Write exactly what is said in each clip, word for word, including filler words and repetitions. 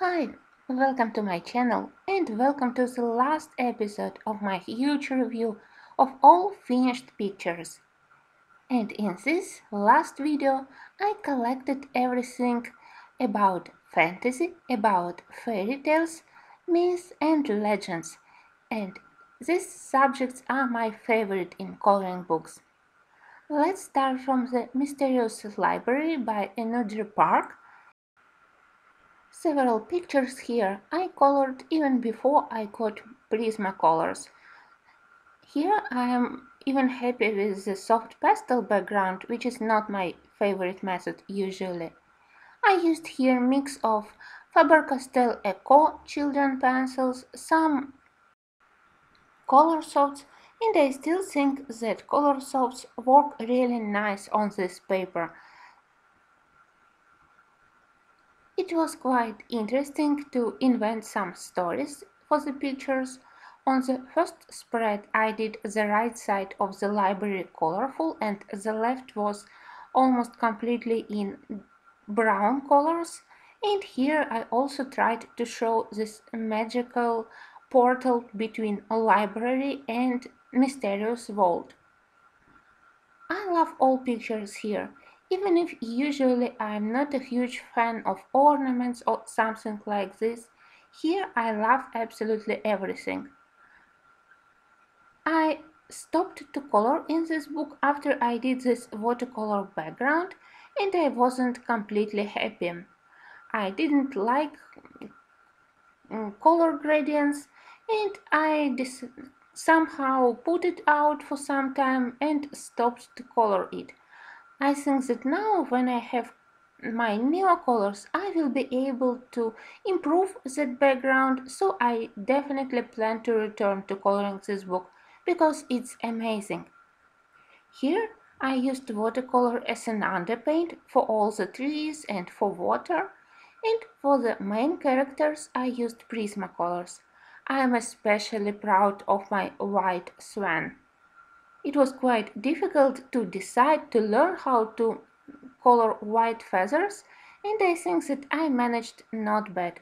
Hi, welcome to my channel and welcome to the last episode of my huge review of all finished pictures. And in this last video I collected everything about fantasy, about fairy tales, myths and legends, and these subjects are my favorite in coloring books. Let's start from the Mysterious Library by Enodry Park. Several pictures here I colored even before I got Prismacolors. Here I am even happy with the soft pastel background, which is not my favorite method usually. I used here mix of Faber-Castell Eco children pencils, some Colorsofts, and I still think that Colorsofts work really nice on this paper. It was quite interesting to invent some stories for the pictures. On the first spread I did the right side of the library colorful and the left was almost completely in brown colors, and here I also tried to show this magical portal between a library and mysterious vault. I love all pictures here, even if usually I'm not a huge fan of ornaments or something like this. Here I love absolutely everything. I stopped to color in this book after I did this watercolor background, and I wasn't completely happy. I didn't like color gradients, and I somehow put it out for some time and stopped to color it. I think that now, when I have my Neocolors, I will be able to improve that background, so I definitely plan to return to coloring this book, because it's amazing. Here I used watercolor as an underpaint for all the trees and for water, and for the main characters I used Prismacolors. I am especially proud of my white swan. It was quite difficult to decide to learn how to color white feathers, and I think that I managed not bad.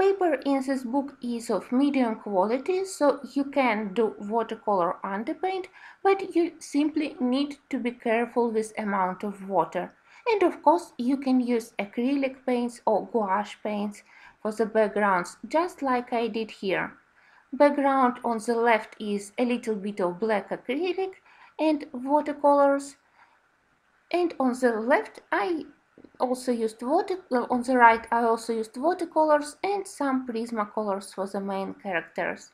Paper in this book is of medium quality, so you can do watercolor underpaint, but you simply need to be careful with amount of water. And of course you can use acrylic paints or gouache paints for the backgrounds, just like I did here. Background on the left is a little bit of black acrylic and watercolors, and on the left I also used water well, on the right I also used watercolors and some Prismacolors for the main characters.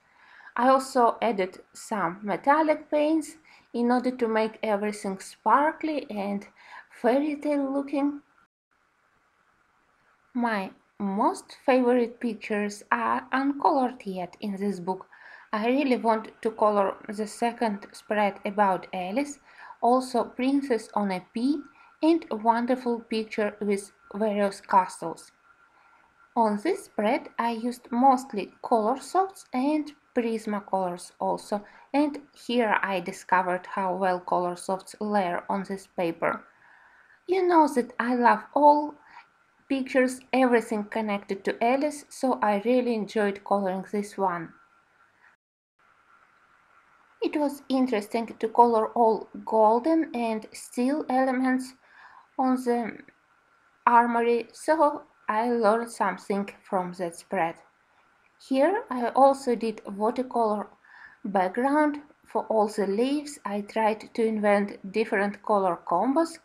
I also added some metallic paints in order to make everything sparkly and fairy tale looking. My most favorite pictures are uncolored yet in this book. I really want to color the second spread about Alice, also Princess on a Pea, and a wonderful picture with various castles. On this spread I used mostly Colorsofts and Prismacolors also, and here I discovered how well Colorsofts layer on this paper. You know that I love all pictures, everything connected to Alice, so I really enjoyed coloring this one. It was interesting to color all golden and steel elements on the armory, so I learned something from that spread. Here I also did watercolor background for all the leaves. I tried to invent different color combos,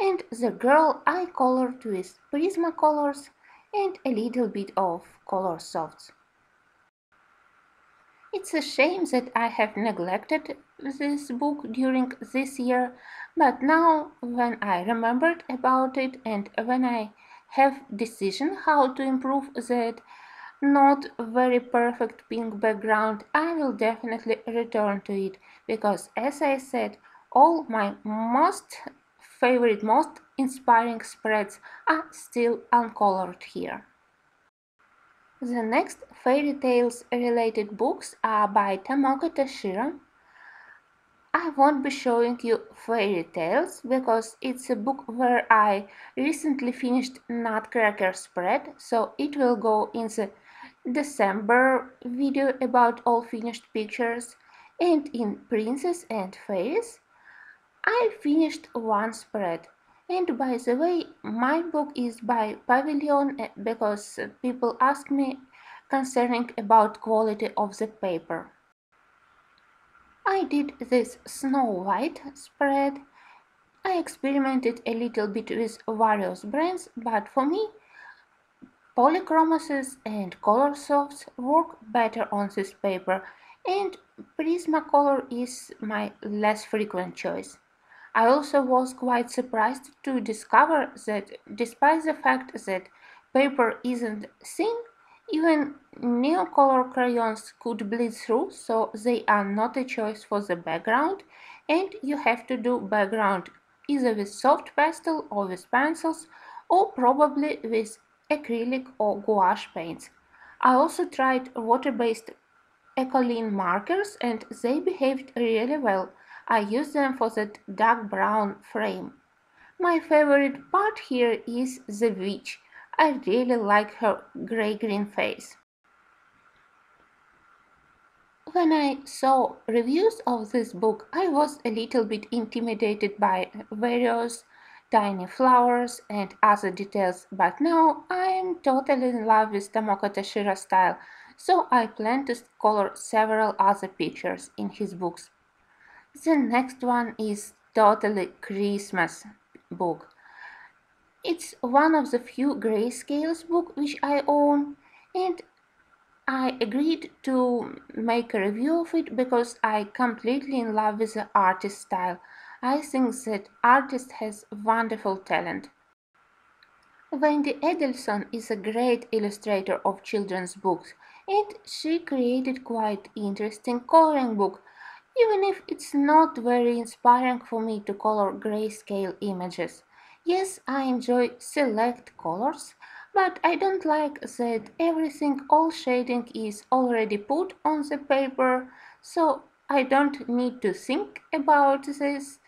and the girl I colored with Prismacolors and a little bit of Colorsofts. It's a shame that I have neglected this book during this year, but now when I remembered about it and when I have decision how to improve that not very perfect pink background, I will definitely return to it, because as I said, all my most favorite, most inspiring spreads are still uncolored here. The next fairy tales related books are by Tamoko Tashira. I won't be showing you fairy tales, because it's a book where I recently finished Nutcracker spread, so it will go in the December video about all finished pictures. And in Princess and Fairies I finished one spread. And by the way, my book is by Pavilion, because people ask me concerning about quality of the paper. I did this Snow White spread. I experimented a little bit with various brands, but for me Polychromos and Colorsofts work better on this paper, and Prismacolor is my less frequent choice. I also was quite surprised to discover that despite the fact that paper isn't thin, even Neocolor crayons could bleed through, so they are not a choice for the background, and you have to do background either with soft pastel or with pencils, or probably with acrylic or gouache paints. I also tried water-based Ecoline markers and they behaved really well. I used them for that dark brown frame. My favorite part here is the witch. I really like her grey-green face. When I saw reviews of this book, I was a little bit intimidated by various tiny flowers and other details, but now I am totally in love with Tamoko Tashira's style, so I plan to color several other pictures in his books. The next one is totally Christmas book. It's one of the few grayscales book which I own, and I agreed to make a review of it because I completely in love with the artist's style. I think that artist has wonderful talent. Wendy Edelson is a great illustrator of children's books, and she created quite interesting coloring book, even if it's not very inspiring for me to color grayscale images. Yes, I enjoy select colors, but I don't like that everything, all shading is already put on the paper, so I don't need to think about this,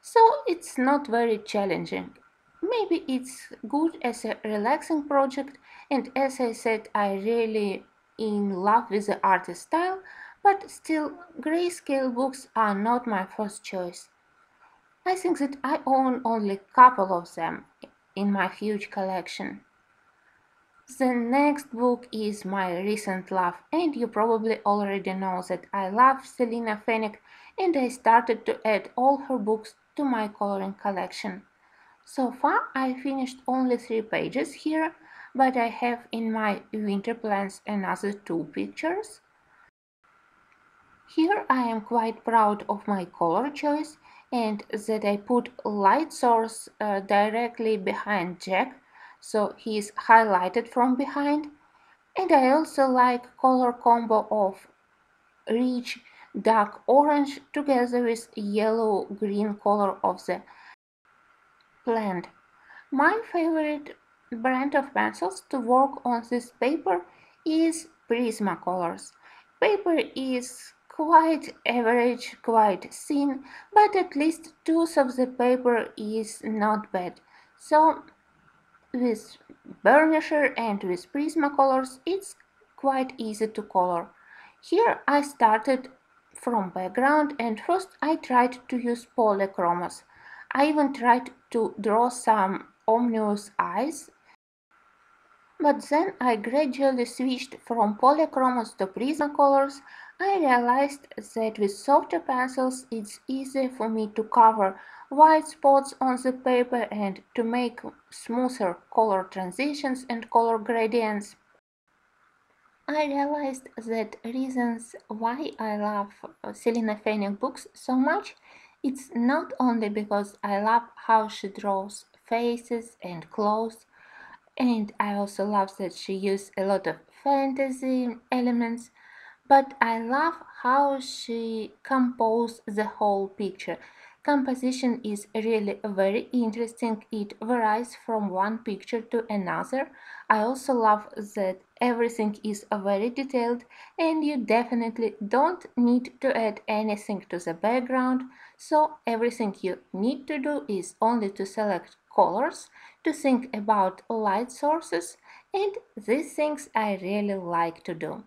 so it's not very challenging. Maybe it's good as a relaxing project, and as I said, I really in love with the artist style, but still grayscale books are not my first choice. I think that I own only a couple of them in my huge collection. The next book is my recent love, and you probably already know that I love Selina Fennec, and I started to add all her books to my coloring collection. So far I finished only three pages here, but I have in my winter plans another two pictures. Here I am quite proud of my color choice, and that I put light source uh, directly behind Jack, so he is highlighted from behind. And I also like color combo of rich dark orange together with yellow green color of the plant. My favorite brand of pencils to work on this paper is Prismacolors. Paper is quite average, quite thin, but at least two-thirds of the paper is not bad. So with burnisher and with Prismacolors it's quite easy to color. Here I started from background, and first I tried to use Polychromos. I even tried to draw some ominous eyes, but then I gradually switched from Polychromos to Prismacolors. I realized that with softer pencils it's easier for me to cover white spots on the paper and to make smoother color transitions and color gradients. I realized that reasons why I love Selina Fennec books so much, it's not only because I love how she draws faces and clothes, and I also love that she uses a lot of fantasy elements, but I love how she composed the whole picture. Composition is really very interesting, it varies from one picture to another. I also love that everything is very detailed and you definitely don't need to add anything to the background, so everything you need to do is only to select colors, to think about light sources, and these things I really like to do.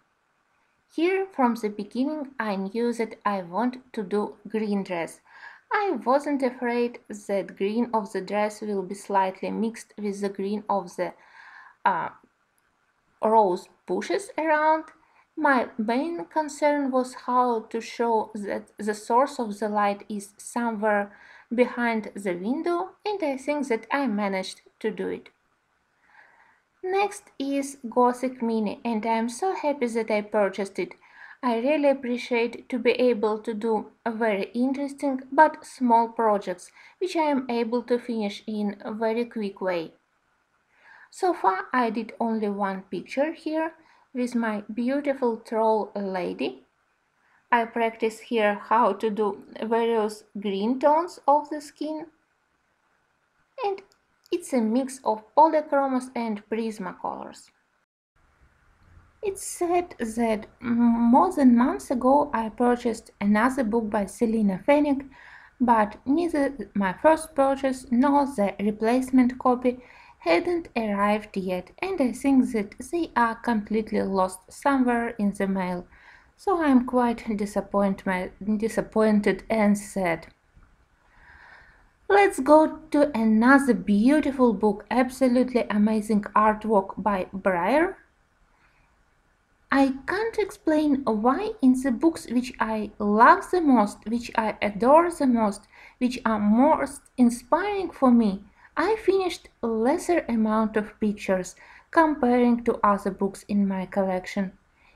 Here from the beginning I knew that I want to do green dress. I wasn't afraid that green of the dress will be slightly mixed with the green of the uh, rose bushes around. My main concern was how to show that the source of the light is somewhere behind the window, and I think that I managed to do it. Next is Gothic Mini, and I am so happy that I purchased it. I really appreciate to be able to do very interesting but small projects, which I am able to finish in a very quick way. So far I did only one picture here with my beautiful troll lady. I practice here how to do various green tones of the skin, and it's a mix of Polychromos and Prismacolors. It's said that more than months ago I purchased another book by Selina Fennec, but neither my first purchase nor the replacement copy hadn't arrived yet, and I think that they are completely lost somewhere in the mail, so I'm quite disappointed, disappointed and sad. Let's go to another beautiful book, absolutely amazing artwork by Briar. I can't explain why in the books which I love the most, which I adore the most, which are most inspiring for me, I finished a lesser amount of pictures comparing to other books in my collection.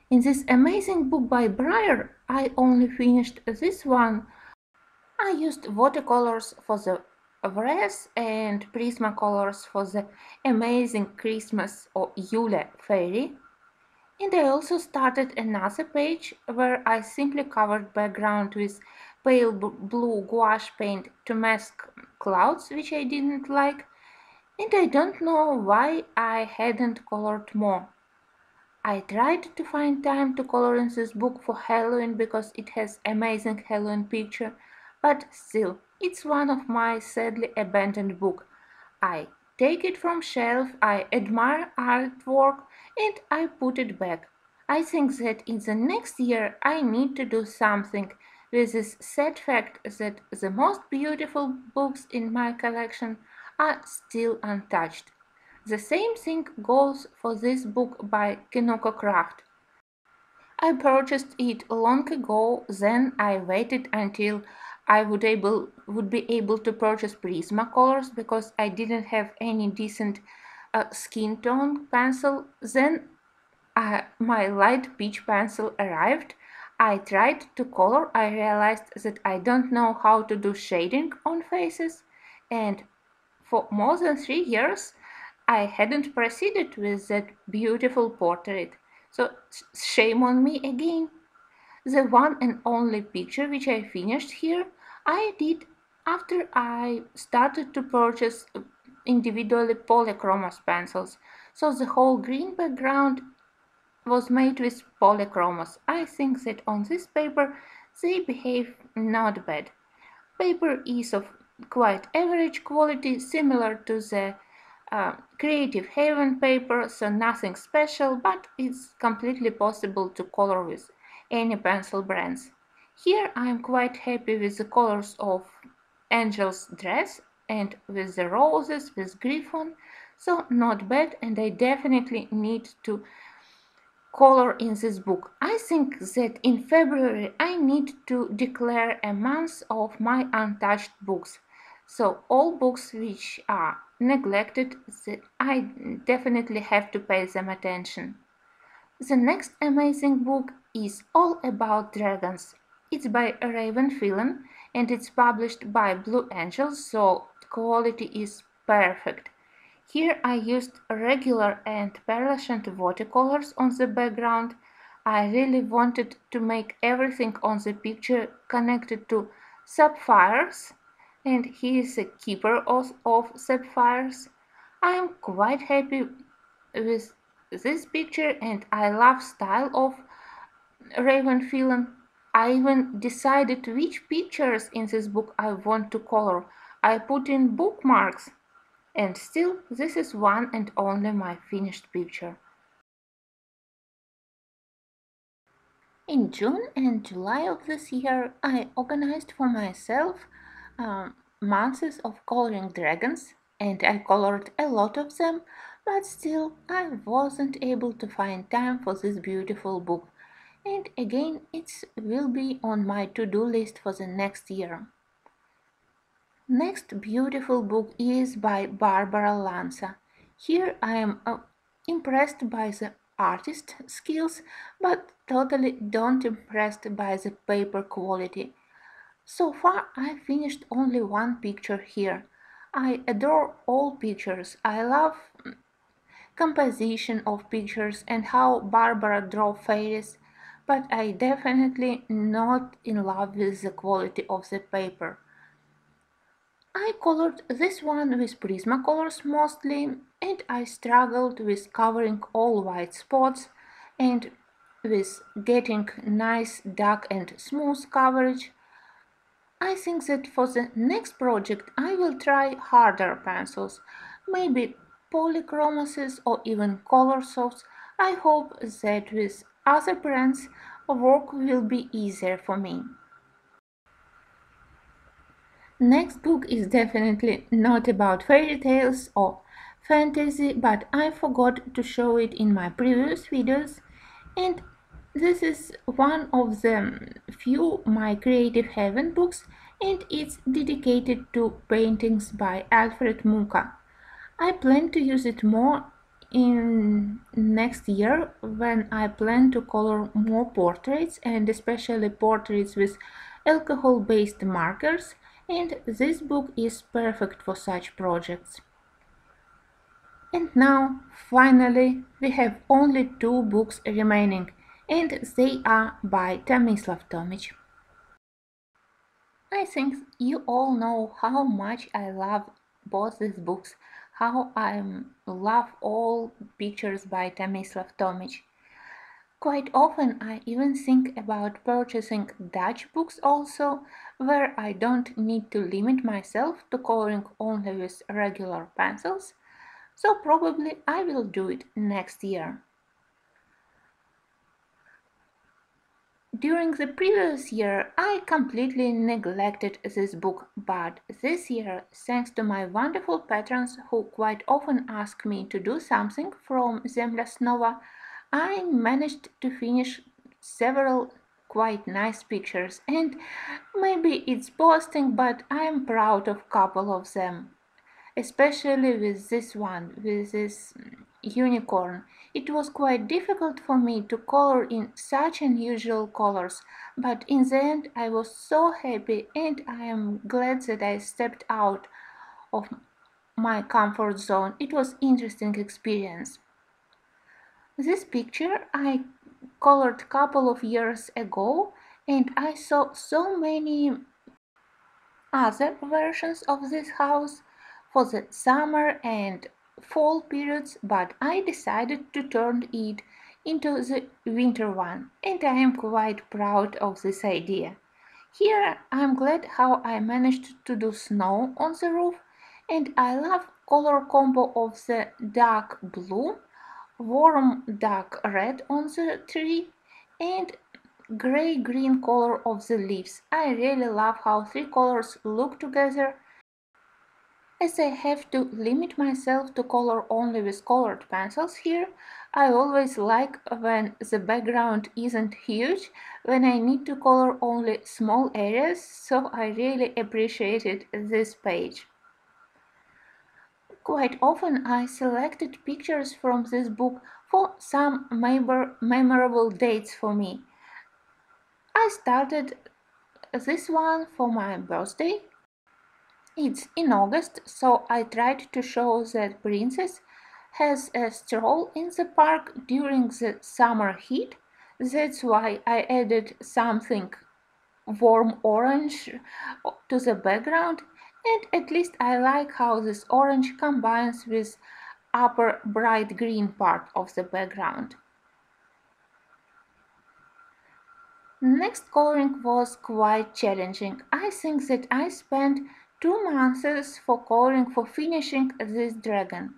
In this amazing book by Briar, I only finished this one. I used watercolors for the wreaths and Prismacolors for the amazing Christmas or Yule fairy. And I also started another page where I simply covered background with pale blue gouache paint to mask clouds, which I didn't like, and I don't know why I hadn't colored more. I tried to find time to color in this book for Halloween because it has amazing Halloween picture, but still, it's one of my sadly abandoned book. I take it from shelf, I admire artwork, and I put it back. I think that in the next year I need to do something with this sad fact that the most beautiful books in my collection are still untouched. The same thing goes for this book by Kinuko Y. Craft. I purchased it long ago, then I waited until I would, able, would be able to purchase Prismacolors because I didn't have any decent uh, skin tone pencil. Then uh, my light peach pencil arrived. I tried to color, I realized that I don't know how to do shading on faces, and for more than three years I hadn't proceeded with that beautiful portrait, so shame on me again. The one and only picture which I finished here I did after I started to purchase individually Polychromos pencils, so the whole green background was made with Polychromos. I think that on this paper they behave not bad. Paper is of quite average quality, similar to the uh, Creative Haven paper, so nothing special, but it's completely possible to color with any pencil brands. Here I am quite happy with the colors of Angel's dress and with the roses, with Griffon, so not bad, and I definitely need to color in this book. I think that in February I need to declare a month of my untouched books, so all books which are neglected, I definitely have to pay them attention. The next amazing book is all about dragons. It's by Raven Phelan and it's published by Blue Angels, so quality is perfect. Here I used regular and pearlescent watercolors on the background. I really wanted to make everything on the picture connected to sapphires, and he is a keeper of, of sapphires. I am quite happy with this picture and I love style of Raven Phelan. I even decided which pictures in this book I want to color. I put in bookmarks, and still this is one and only my finished picture. In June and July of this year I organized for myself um, months of coloring dragons, and I colored a lot of them, but still I wasn't able to find time for this beautiful book. And again, it will be on my to-do list for the next year. Next beautiful book is by Barbara Lanza. Here I am uh, impressed by the artist skills, but totally don't impressed by the paper quality. So far I finished only one picture here. I adore all pictures. I love composition of pictures and how Barbara draw fairies. But I definitely not in love with the quality of the paper. I colored this one with Prismacolors mostly, and I struggled with covering all white spots and with getting nice dark and smooth coverage. I think that for the next project I will try harder pencils, maybe Polychromos or even Colorsofts. I hope that with other brands of work will be easier for me. Next book is definitely not about fairy tales or fantasy, but I forgot to show it in my previous videos, and this is one of the few My Creative Heaven books, and it's dedicated to paintings by Alfred Mucha. I plan to use it more in next year when I plan to color more portraits, and especially portraits with alcohol-based markers, and this book is perfect for such projects. And now finally we have only two books remaining, and they are by Tomislav Tomic. I think you all know how much I love both these books, how I love all pictures by Tomislav Tomic. Quite often I even think about purchasing Dutch books also, where I don't need to limit myself to coloring only with regular pencils, so probably I will do it next year. During the previous year I completely neglected this book, but this year, thanks to my wonderful patrons who quite often ask me to do something from Zemlasnova, I managed to finish several quite nice pictures, and maybe it's boasting, but I am proud of couple of them. Especially with this one, with this unicorn. It was quite difficult for me to color in such unusual colors, but in the end I was so happy, and I am glad that I stepped out of my comfort zone. It was an interesting experience. This picture I colored a couple of years ago, and I saw so many other versions of this house for the summer and fall periods, but I decided to turn it into the winter one, and I am quite proud of this idea. Here I am glad how I managed to do snow on the roof, and I love color combo of the dark blue, warm dark red on the tree, and gray-green color of the leaves. I really love how three colors look together. As I have to limit myself to color only with colored pencils here, I always like when the background isn't huge, when I need to color only small areas, so I really appreciated this page. Quite often I selected pictures from this book for some memorable dates for me. I started this one for my birthday. It's in August, so I tried to show that princess has a stroll in the park during the summer heat. That's why I added something warm orange to the background, and at least I like how this orange combines with upper bright green part of the background. Next coloring was quite challenging. I think that I spent two months for coloring for finishing this dragon.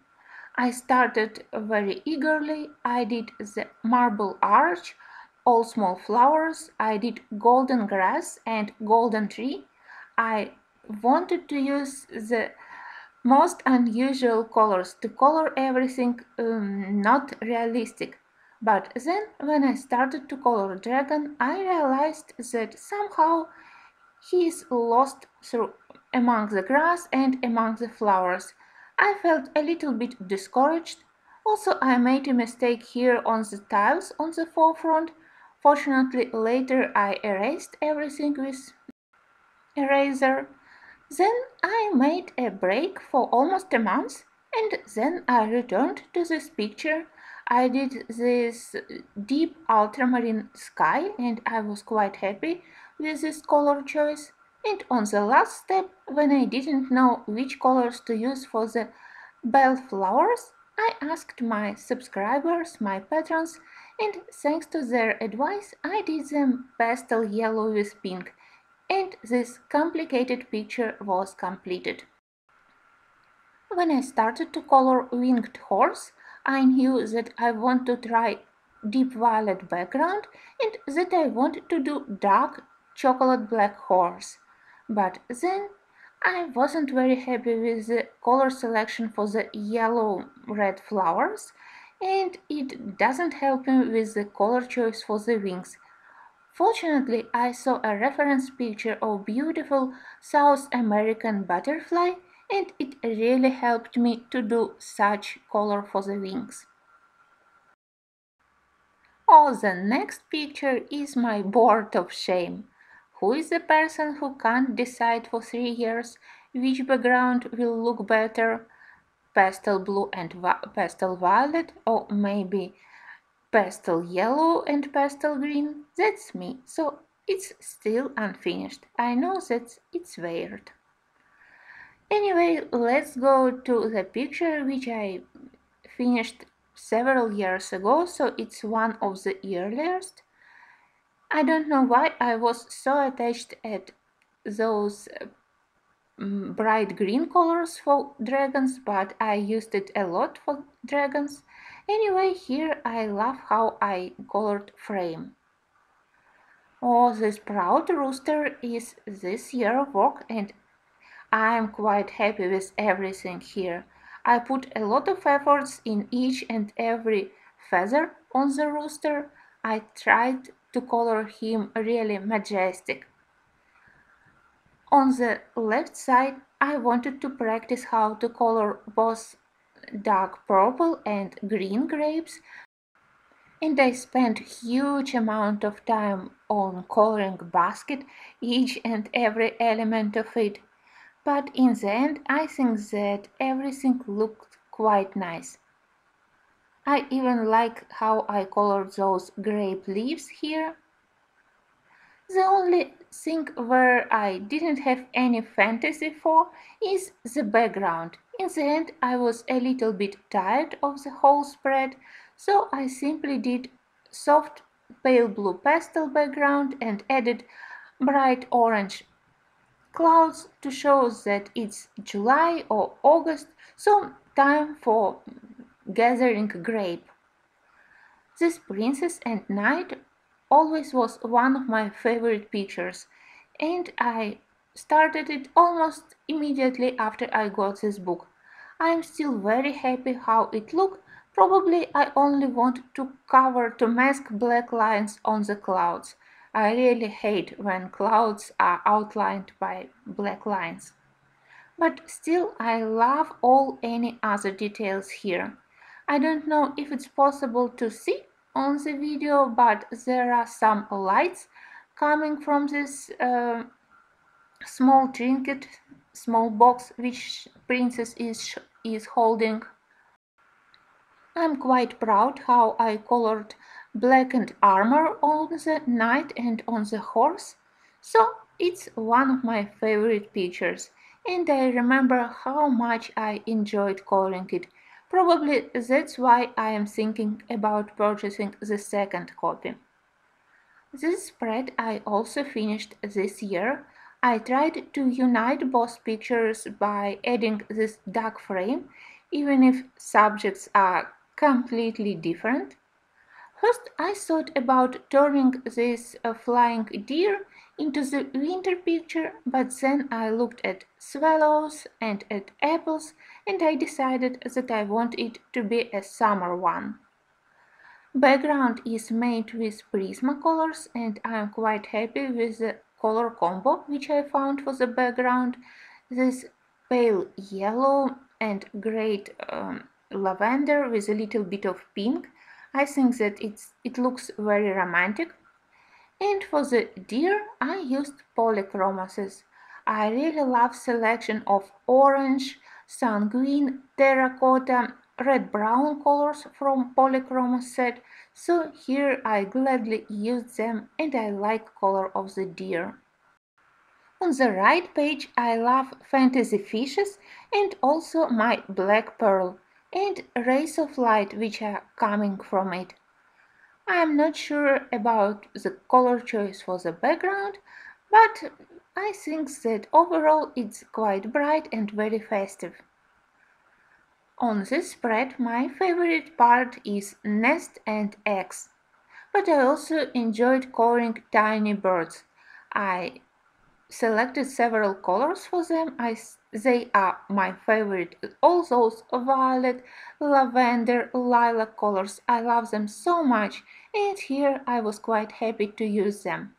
I started very eagerly. I did the marble arch, all small flowers, I did golden grass and golden tree. I wanted to use the most unusual colors to color everything um, not realistic. But then, when I started to color dragon, I realized that somehow he is lost through among the grass and among the flowers. I felt a little bit discouraged. Also, I made a mistake here on the tiles on the forefront. Fortunately, later I erased everything with eraser. Then I made a break for almost a month, and then I returned to this picture. I did this deep ultramarine sky and I was quite happy with this color choice. And on the last step, when I didn't know which colors to use for the bell flowers, I asked my subscribers, my patrons, and thanks to their advice, I did them pastel yellow with pink, and this complicated picture was completed. When I started to color winged horse, I knew that I want to try deep violet background and that I wanted to do dark chocolate black horse. But then I wasn't very happy with the color selection for the yellow red flowers, and it doesn't help me with the color choice for the wings. Fortunately, I saw a reference picture of beautiful South American butterfly, and it really helped me to do such color for the wings. Oh, the next picture is my board of shame. Who is the person who can't decide for three years which background will look better? Pastel blue and pastel violet, or maybe pastel yellow and pastel green? That's me, so it's still unfinished. I know that it's weird. Anyway, let's go to the picture which I finished several years ago, so it's one of the earliest. I don't know why I was so attached at those bright green colors for dragons, but I used it a lot for dragons. Anyway, here I love how I colored frame. Oh, this proud rooster is this year's work, and I'm quite happy with everything here. I put a lot of efforts in each and every feather on the rooster. I tried to color him really majestic. On the left side, I wanted to practice how to color both dark purple and green grapes, and I spent huge amount of time on coloring basket, each and every element of it. But in the end, I think that everything looked quite nice. I even like how I colored those grape leaves here. The only thing where I didn't have any fantasy for is the background. In the end, I was a little bit tired of the whole spread, so I simply did soft pale blue pastel background and added bright orange clouds to show that it's July or August, so time for gathering grape. This princess and knight always was one of my favorite pictures, and I started it almost immediately after I got this book. I'm still very happy how it looked. Probably I only want to cover to mask black lines on the clouds. I really hate when clouds are outlined by black lines. But still, I love all any other details here. I don't know if it's possible to see on the video, but there are some lights coming from this uh, small trinket, small box which princess is, is holding. I'm quite proud how I colored blackened armor on the knight and on the horse, so it's one of my favorite pictures, and I remember how much I enjoyed coloring it. Probably that's why I am thinking about purchasing the second copy. This spread I also finished this year. I tried to unite both pictures by adding this dark frame, even if subjects are completely different. First, I thought about turning this uh, flying deer into the winter picture, but then I looked at swallows and at apples, and I decided that I want it to be a summer one. Background is made with Prismacolors, and I am quite happy with the color combo which I found for the background. This pale yellow and great um, lavender with a little bit of pink. I think that it's, it looks very romantic. And for the deer I used Polychromos. I really love selection of orange, sun green, terracotta, red-brown colors from Polychromos set, so here I gladly used them and I like color of the deer. On the right page I love fantasy fishes and also my black pearl and rays of light which are coming from it. I am not sure about the color choice for the background, but I think that overall it's quite bright and very festive. On this spread my favorite part is nest and eggs, but I also enjoyed coloring tiny birds. I selected several colors for them. I, they are my favorite, all those violet, lavender, lilac colors. I love them so much, and here I was quite happy to use them.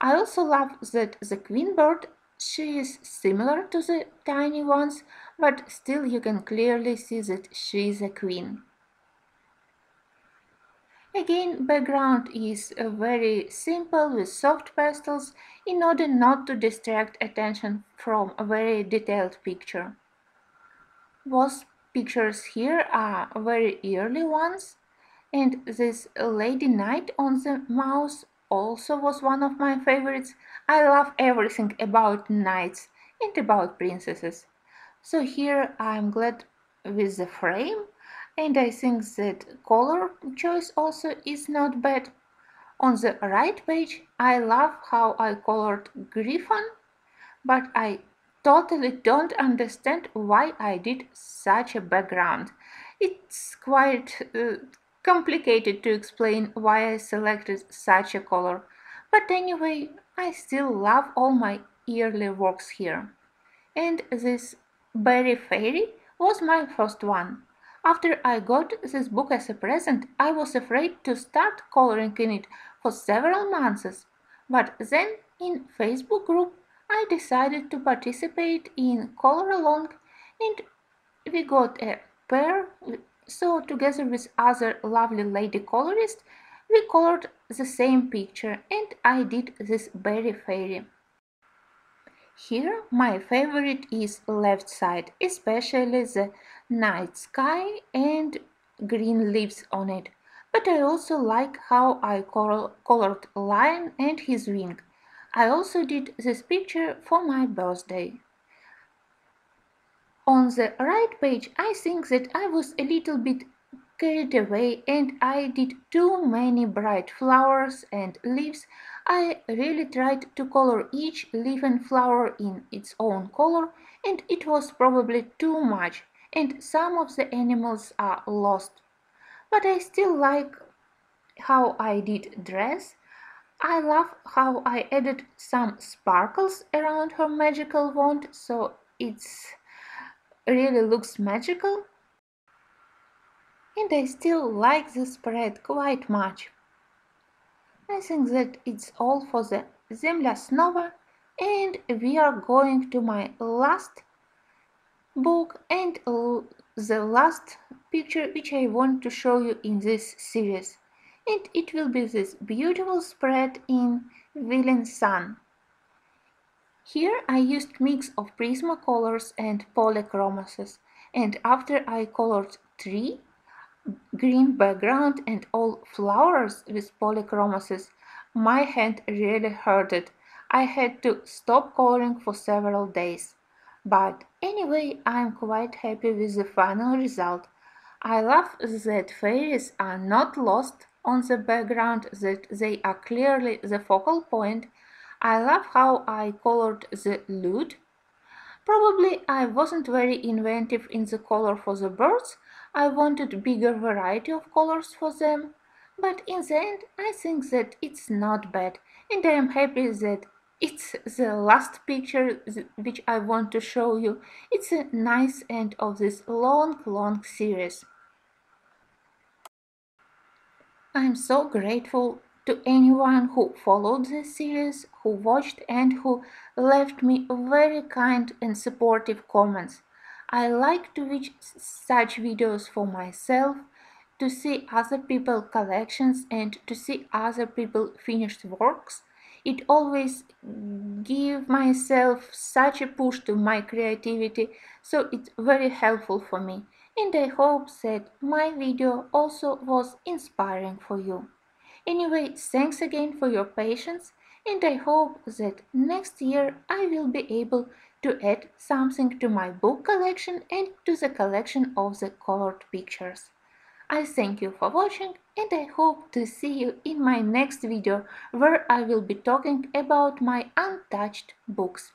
I also love that the queen bird, she is similar to the tiny ones, but still you can clearly see that she is a queen. Again, background is very simple with soft pastels in order not to distract attention from a very detailed picture. Both pictures here are very early ones, and this lady knight on the mouse also was one of my favorites. I love everything about knights and about princesses. So here I'm glad with the frame, and I think that color choice also is not bad. On the right page I love how I colored Griffon, but I totally don't understand why I did such a background. It's quite uh, complicated to explain why I selected such a color, but anyway, I still love all my early works here. And this Berry Fairy was my first one. After I got this book as a present, I was afraid to start coloring in it for several months, but then in Facebook group I decided to participate in color along, and we got a pair. So together with other lovely lady colorists, we colored the same picture, and I did this Berry Fairy. Here my favorite is left side, especially the night sky and green leaves on it. But I also like how I colored lion and his wing. I also did this picture for my birthday. On the right page I think that I was a little bit carried away and I did too many bright flowers and leaves. I really tried to color each leaf and flower in its own color, and it was probably too much, and some of the animals are lost. But I still like how I did dress. I love how I added some sparkles around her magical wand, so it's really looks magical, and I still like the spread quite much. I think that it's all for the Zemlasnova, and we are going to my last book and the last picture which I want to show you in this series, and it will be this beautiful spread in Vilin San. Here I used mix of Prismacolors and Polychromos, and after I colored tree, green background and all flowers with Polychromos, my hand really hurted. I had to stop coloring for several days. But anyway, I'm quite happy with the final result. I love that fairies are not lost on the background, that they are clearly the focal point. I love how I colored the lute. Probably I wasn't very inventive in the color for the birds, I wanted bigger variety of colors for them, but in the end I think that it's not bad, and I am happy that it's the last picture which I want to show you. It's a nice end of this long, long series. I'm so grateful to anyone who followed this series, who watched and who left me very kind and supportive comments. I like to watch such videos for myself, to see other people's collections and to see other people's finished works. It always gives myself such a push to my creativity, so it's very helpful for me, and I hope that my video also was inspiring for you. Anyway, thanks again for your patience, and I hope that next year I will be able to add something to my book collection and to the collection of the colored pictures. I thank you for watching, and I hope to see you in my next video, where I will be talking about my untouched books.